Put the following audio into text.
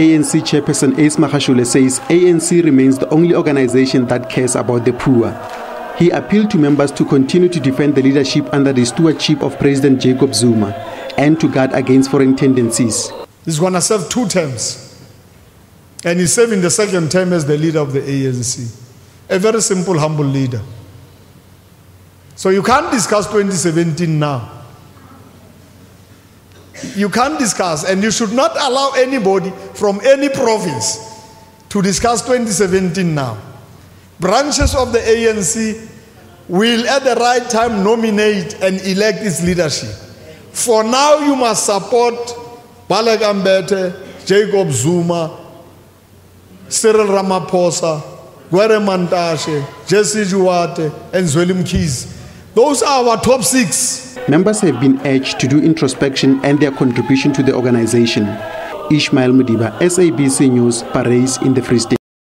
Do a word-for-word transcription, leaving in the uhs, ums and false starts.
A N C chairperson Ace Magashule says A N C remains the only organization that cares about the poor. He appealed to members to continue to defend the leadership under the stewardship of President Jacob Zuma and to guard against foreign tendencies. He's going to serve two terms. And he's serving the second term as the leader of the A N C. A very simple, humble leader. So you can't discuss twenty seventeen now. You can't discuss, and you should not allow anybody from any province to discuss twenty seventeen now. Branches of the A N C will at the right time nominate and elect its leadership. For now, you must support Baleka Mbete, Jacob Zuma, Cyril Ramaphosa, Gwede Mantashe, Jessie Duarte, and Zweli Mkhize. Those are our top six. Members have been urged to do introspection and their contribution to the organization. Ishmael Modiba, S A B C News, Parys in the Free State.